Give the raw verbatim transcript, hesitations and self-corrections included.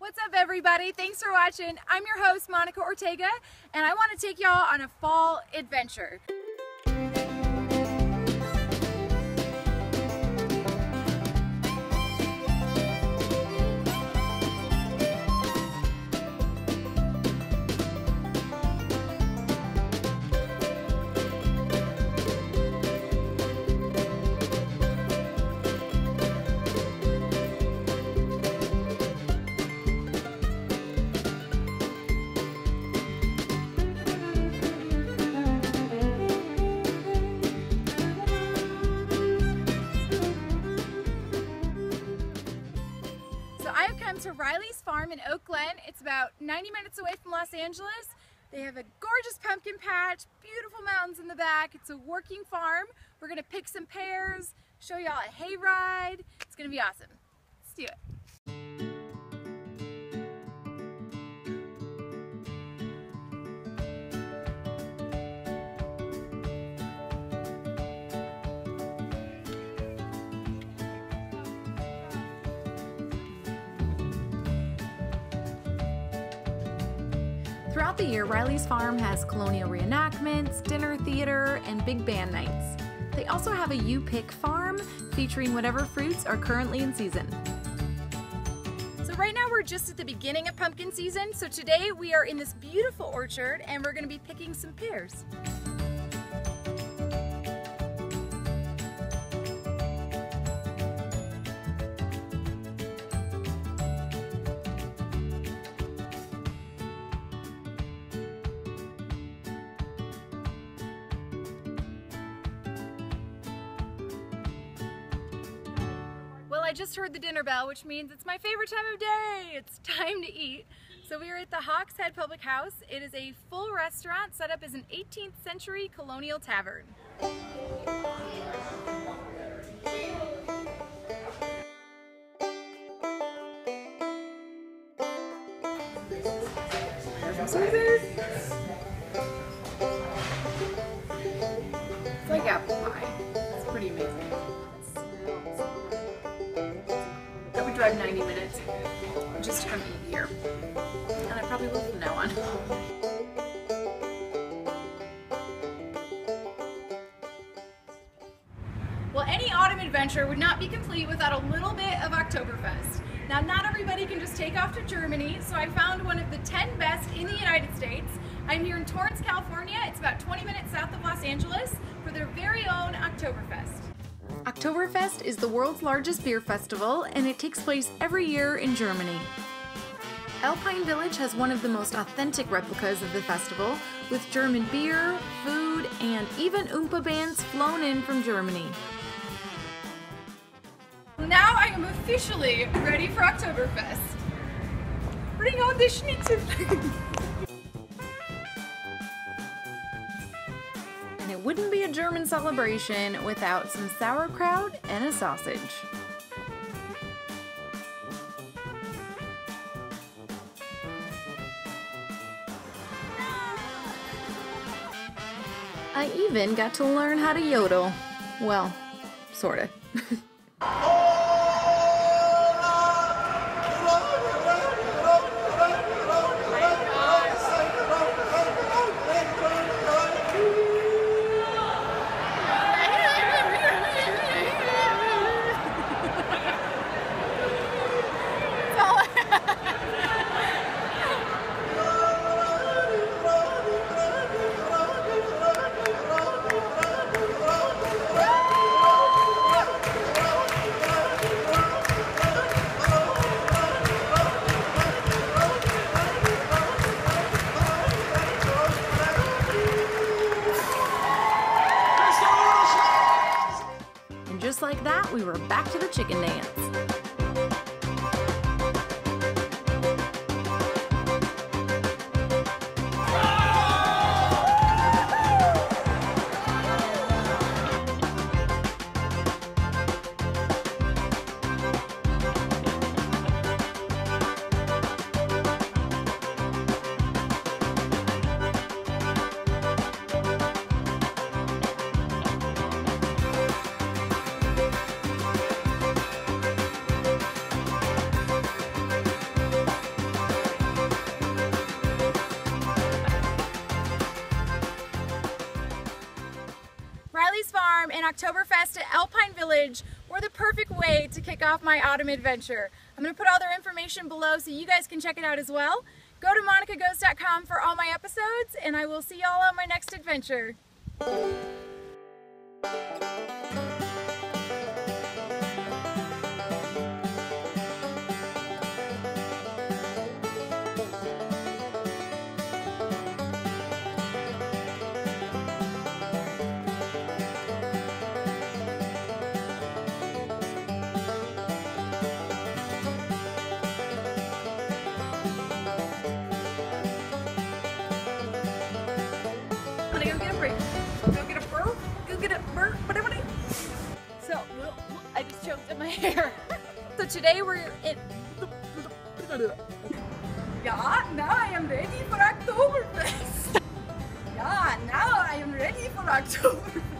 What's up, everybody? Thanks for watching. I'm your host, Monica Ortega, and I want to take y'all on a fall adventure. To Riley's Farm in Oak Glen. It's about ninety minutes away from Los Angeles. They have a gorgeous pumpkin patch, beautiful mountains in the back. It's a working farm. We're gonna pick some pears, show y'all a hay ride. It's gonna be awesome. Let's do it. Throughout the year, Riley's Farm has colonial reenactments, dinner theater, and big band nights. They also have a You Pick Farm featuring whatever fruits are currently in season. So right now we're just at the beginning of pumpkin season, so today we are in this beautiful orchard and we're going to be picking some pears. I just heard the dinner bell, which means it's my favorite time of day. It's time to eat. So we are at the Hawkshead Public House. It is a full restaurant set up as an eighteenth century colonial tavern. It's like apple pie. It's pretty amazing. Drive ninety minutes, just to come eat here, and I probably will from now on. Well, any autumn adventure would not be complete without a little bit of Oktoberfest. Now, not everybody can just take off to Germany, so I found one of the ten best in the United States. I'm here in Torrance, California. It's about twenty minutes south of Los Angeles for their very own Oktoberfest. Oktoberfest is the world's largest beer festival, and it takes place every year in Germany. Alpine Village has one of the most authentic replicas of the festival, with German beer, food, and even oompa bands flown in from Germany. Now I am officially ready for Oktoberfest. Bring on the schnitzel! It wouldn't be a German celebration without some sauerkraut and a sausage. I even got to learn how to yodel. Well, sorta. Just like that, we were back to the chicken dance. Oktoberfest at Alpine Village were the perfect way to kick off my autumn adventure. I'm going to put all their information below so you guys can check it out as well. Go to monica goes dot com for all my episodes, and I will see y'all on my next adventure. Go get a break. Go get a burr. Go get a burr. Whatever. So, I just choked in my hair. So today we're in. Yeah, now I am ready for Oktoberfest. Yeah, now I am ready for Oktoberfest.